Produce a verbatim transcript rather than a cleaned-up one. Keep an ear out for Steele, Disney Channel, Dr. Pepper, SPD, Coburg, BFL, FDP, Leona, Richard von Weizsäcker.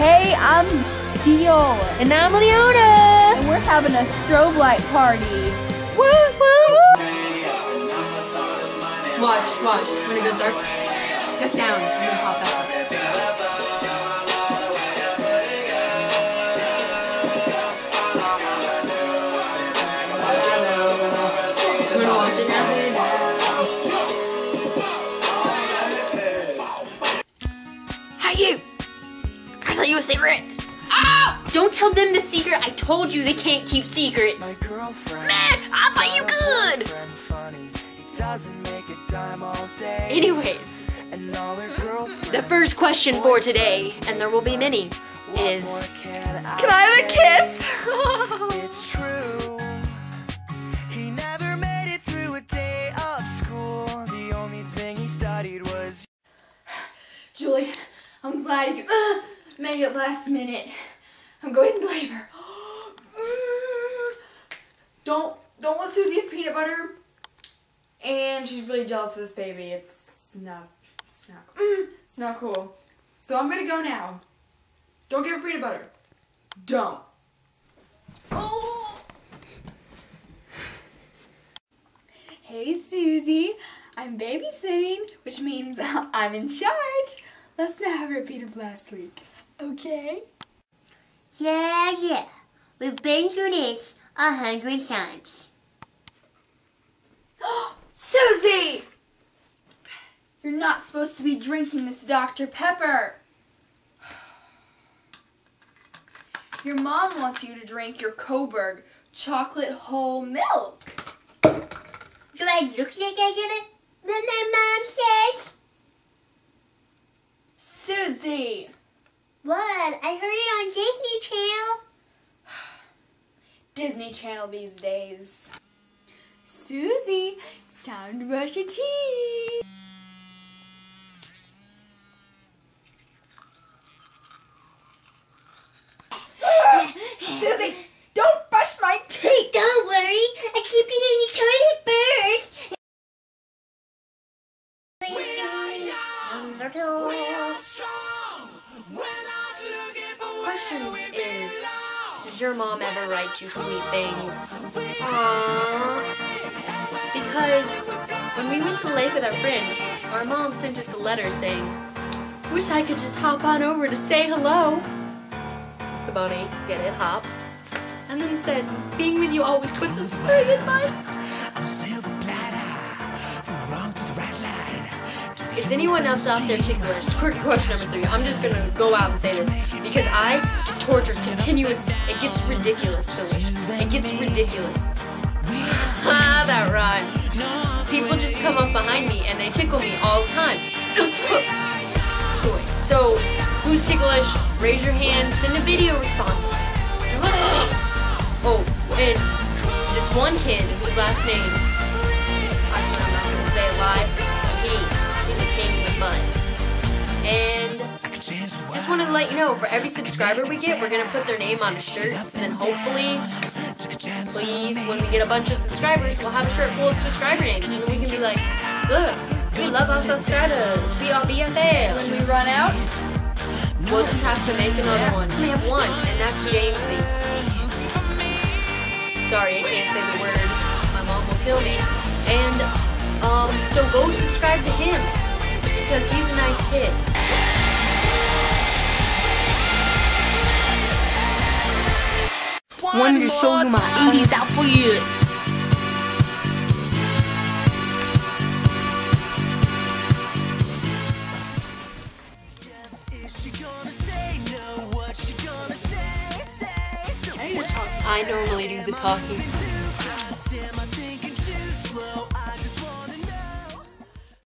Hey, I'm Steele. And I'm Leona. And we're having a strobe light party. Woo, woo. Watch, watch. When it goes dark, duck down and then pop out. Secret. Oh! Don't tell them the secret. I told you they can't keep secrets. My girlfriend. Man, I thought you could. Funny. Doesn't make a dime all day. Anyways, and all the first question for today, and there will be many, is can I, can I have a kiss? It's true. He never made it through a day of school. The only thing he studied was Julie. I'm glad you. Uh, Made it last minute. I'm going to blame her. Don't don't let Susie have peanut butter. And she's really jealous of this baby. It's not it's not it's not cool. So I'm gonna go now. Don't give her peanut butter. Don't. Oh. Hey Susie, I'm babysitting, which means I'm in charge. Let's not have a repeat of last week. Okay? Yeah, yeah. We've been through this a hundred times. Susie! You're not supposed to be drinking this Doctor Pepper. Your mom wants you to drink your Coburg chocolate whole milk. Do I look like I did it when my mom says? Susie! What? I heard it on Disney Channel. Disney Channel these days. Susie, it's time to brush your teeth. Susie, don't brush my teeth. Don't worry, I keep it in the toilet first. Is, does your mom ever write you sweet things? Aww. Because when we went to the lake with our friend, our mom sent us a letter saying, wish I could just hop on over to say hello. Saboni, get it, hop. And then it says, being with you always puts a spring in my step. Is anyone else out there ticklish? Quick question number three. I'm just gonna go out and say this because I torture continuous. It gets ridiculous, silly. It gets ridiculous. Ah, that rhymes. People just come up behind me and they tickle me all the time. So, who's ticklish? Raise your hand. Send a video response. Oh, and this one kid whose last name, actually I'm not gonna say a lie, but he, he's a pain in the butt. And just want to let you know, for every subscriber we get, we're going to put their name on a shirt, and then hopefully, please, when we get a bunch of subscribers, we'll have a shirt full of subscriber names, and then we can be like, look, we love our subscribers, we are B F L. When we run out, we'll just have to make another one. We have one, and that's Jamesy. Sorry, I can't say the word. My mom will kill me. And, um, so go subscribe to him, because he's a nice kid. One of your souls in my eighties out for you. I normally do the talking.